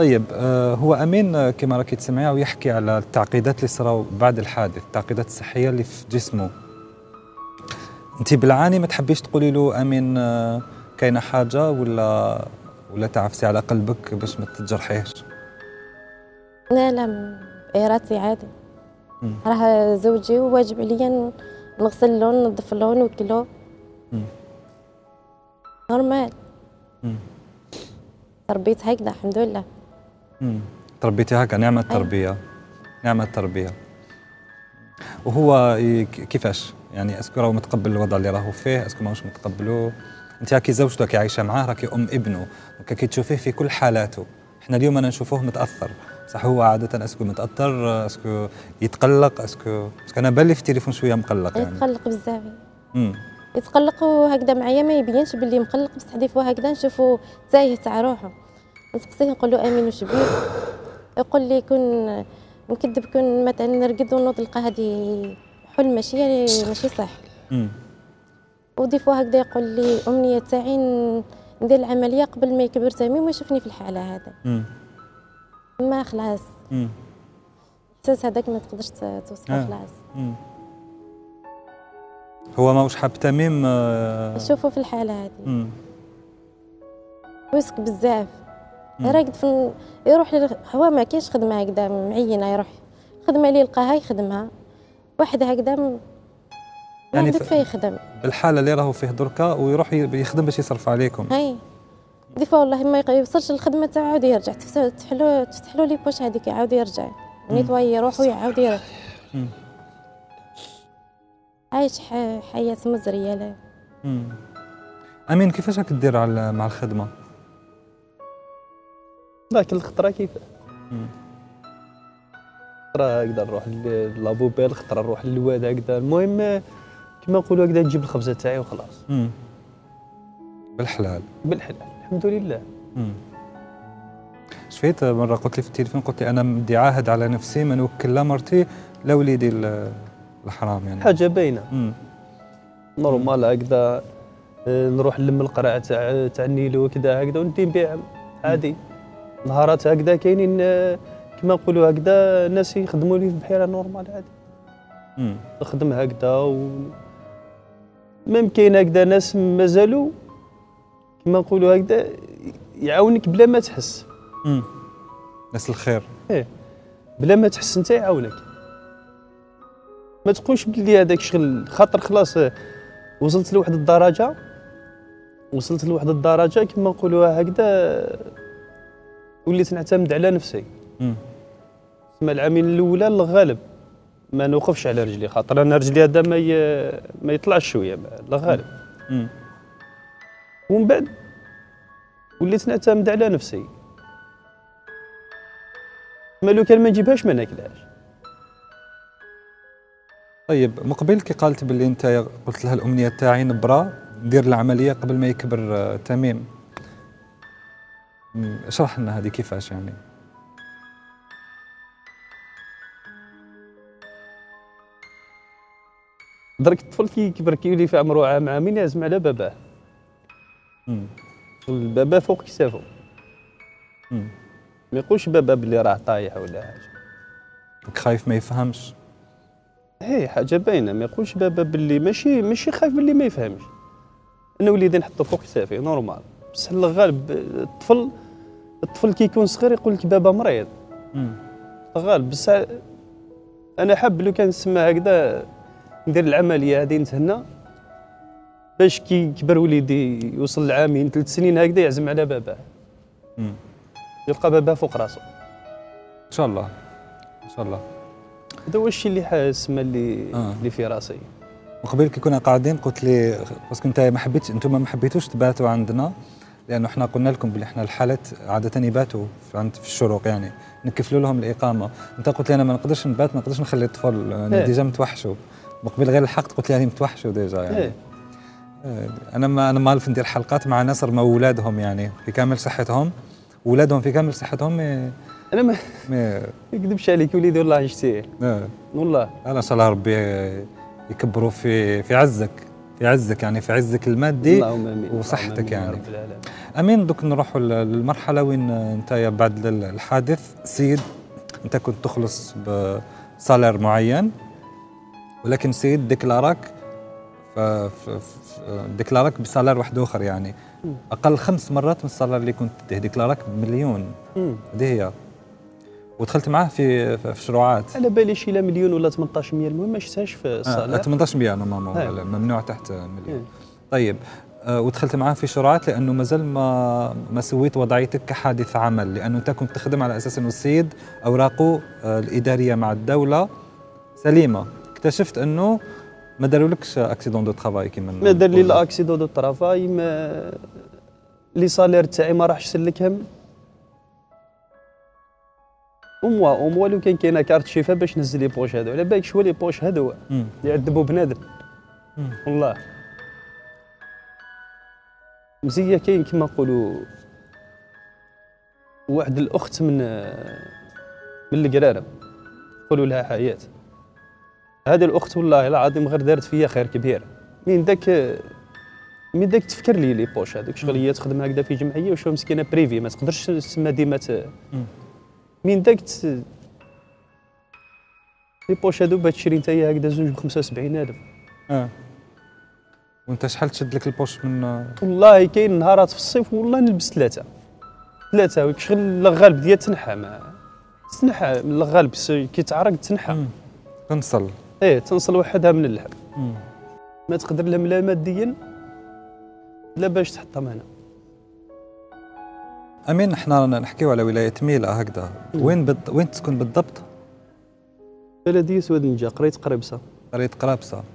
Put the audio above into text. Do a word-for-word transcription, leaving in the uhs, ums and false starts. طيب هو امين كما راكي تسمعيها ويحكي على التعقيدات اللي صراو بعد الحادث، التعقيدات الصحيه اللي في جسمه. انت بالعاني ما تحبيش تقولي له امين كاينه حاجه ولا ولا تعفسي على قلبك باش ما تتجرحيش؟ لا لا ارادتي عادي، راه زوجي وواجب عليا نغسل له ننظف له نوكلو نورمال. تربيت هكذا الحمد لله. امم تربيتي هكا، نعمه التربيه، نعمه التربيه. وهو كيفاش يعني؟ اسكو راهو متقبل الوضع اللي راهو فيه؟ اسكو ماهوش متقبلوه؟ انت راكي زوجته، راكي عايشه معاه، راكي ام ابنه، دونك راكي تشوفيه في كل حالاته. احنا اليوم انا نشوفوه متاثر، بصح هو عاده اسكو متاثر، اسكو يتقلق، اسكو باسكو انا بالي في التليفون شويه مقلق يعني. يتقلق بزاف. امم يتقلق وهكذا معايا ما يبينش باللي مقلق، بصح دي فوا هكذا نشوفو تايه تاع روحه. نسقسيه نقول له امين واش بيك؟ يقول لي كون نكذب، كون مثلا نرقد ونوض نلقى هذه حلم ماشي يعني ماشي صح. امم ودي فوا هكذا يقول لي امنيه تاعي ندير العمليه قبل ما يكبر تميم ويشوفني في الحاله هذا. امم ما خلاص. امم الاحساس هذاك ما تقدرش توصفه. آه. خلاص. امم هو ماهوش حاب تميم. آه. شوفوا في الحاله هذه ويسك بزاف، راقد في يروح ل... هو ما كاينش خدمه هكذا معينه، يروح خدمه اللي يلقاها يخدمها وحده هكذا م... يعني عندك فيه يخدم بالحاله اللي راهو فيه دركا، ويروح يخدم باش يصرف عليكم. اي دي فوا والله ما يوصلش للخدمه تاعو عاود يرجع، تفتحلو تفتحلو لي بوش هذيك عاود يرجع نيتواي يروح ويعاود يرجع. مم. عايش حياة مزرية. لا. امم امين كيفاش راك دير على مع الخدمة؟ ذاك الخطرة كيف امم خطرة هكذا نروح لابوبال، خطرة نروح للواد هكذا، المهم كما نقولوا هكذا نجيب الخبزة تاعي وخلاص. امم بالحلال بالحلال الحمد لله. امم شفيت مرة قلت لي في التليفون، قلت لي أنا مدي عاهد على نفسي ما نوكل لا مرتي لا وليدي الحرام يعني. حاجه باينه نورمال هكذا. نروح نلم القرع تاع تاع النيل وكذا هكذا وندي نبيعهم عادي. نهارات هكذا كاينين كما نقولوا هكذا ناس يخدموا لي في البحيره نورمال عادي. امم نخدم هكذا و ميم كاين هكذا ناس مازالوا كما نقولوا هكذا يعاونك بلا ما تحس. امم ناس الخير. ايه بلا ما تحس انت يعاونك، ما تقولش بلي هذاك الشغل خاطر خلاص وصلت لواحد الدرجه، وصلت لواحد الدرجه كما نقولوها هكذا وليت نعتمد على نفسي. امم تسمى العامين الاولى الغالب ما نوقفش على رجلي، خاطر انا رجلي هذا ما ي... ما يطلعش شويه الغالب. امم ومن بعد وليت نعتمد على نفسي، ما لو كان ما نجيبهاش ما ناكلهاش. طيب مقبل كي قالت باللي انت قلت لها الامنيه تاعي نبرا ندير العمليه قبل ما يكبر تميم، اشرح لنا هذه كيفاش يعني. درك الطفل كي يكبر كي يولي في عمره عام عامين يعزم على باباه. امم البابا فوق كتافو. امم ما يقولش بابا باللي راه طايح ولا حاجه. خايف ما يفهمش. هي حاجه باينه، ما يقولش بابا باللي ماشي ماشي خايف باللي ما يفهمش. انا وليدي نحطو فوق كتافي نورمال، بصح الغالب الطفل الطفل كي يكون صغير يقول لك بابا مريض. امم الغالب بصح انا حاب لو كان نسمى هكذا ندير العمليه هذه نتهنى باش كي يكبر وليدي يوصل لعامين ثلاث سنين هكذا يعزم على باباه. امم يلقى باباه فوق راسه. ان شاء الله ان شاء الله. هذا هو الشيء اللي حاسس اللي آه. اللي في راسي. وقبل كي كنا قاعدين قلت لي باسكو انت ما حبيتش، انتم ما حبيتوش تباتوا عندنا لانه احنا قلنا لكم بلي احنا الحالات عاده يباتوا عند في الشروق يعني نكفلوا لهم الاقامه. انت قلت لي انا ما نقدرش نبات، ما نقدرش نخلي الطفل انا ديجا متوحشوا. وقبل غير الحقت قلت لي يعني متوحشوا ديجا يعني. إيه. انا ما انا مالف ندير حلقات مع ناس رموا ولادهم يعني في كامل صحتهم، ولادهم في كامل صحتهم. إيه. انا ما ما نكذبش عليك وليدي والله عشتيه. والله انا ان شاء الله ربي يكبروا في في عزك يعزك يعني في عزك المادي وصحتك يعني. امين. دوك نروحوا للمرحله وين انت بعد الحادث سيد انت كنت تخلص بسالير معين، ولكن سيد ديكلاراك ديكلاراك بسالير واحد اخر، يعني اقل خمس مرات من السالير اللي كنت تديه. ديكلاراك بمليون هذه هي، ودخلت معاه في في شروعات على بالي شي لا مليون ولا ثمنطاش مية، المهم ما شفتهاش في الصالير. آه ثمنطاش مية نورمالمون ممنوع تحت مليون. مم. طيب آه ودخلت معاه في شروعات لانه مازال ما ما سويت وضعيتك كحادث عمل، لانه انت كنت تخدم على اساس انه السيد اوراقه آه الاداريه مع الدوله سليمه. اكتشفت انه ما دارولكش اكسيدون دو ترافاي كيما ما دار لي لا اكسيدون دو ترافاي، ما لي سالير تاعي ما راحش سلكهم. أموا أموا لو كان كاينه كارت شيفا باش نزل لي بوش هادو، على بالك شويه لي بوش هادو يعذبوا بنادم والله. مزيه كاين كما نقولوا واحد الاخت من من القراره نقولوا لها حياه، هذه الاخت والله العظيم غير دارت فيا خير كبير. من ذاك من ذاك تفكر لي لي بوش هذوك شغل هي تخدم هكذا في جمعيه وشو مسكينه بريفي ما تقدرش تسمى ديما ت... من داك لي بوش هادو باش تشري نتايا هكذا زوج ب خمسة وسبعين ألف. اه وانت شحال تشد لك البوش من؟ والله كاين نهارات في الصيف والله نلبس ثلاثه ثلاثه ويك شغل الغالب ديال تنحى ما تنحى الغالب كي تعرق تنحى. مم. تنصل ايه تنصل وحدها من اللحم. مم. ما تقدر لهم لا ماديا لا باش تحطها معنا. امين، احنا رانا نحكيو على ولايه ميلا هكذا. وين بد... وين تسكن بالضبط؟ بلديه سواد نجا قريت قرابسه. قريت قرابسه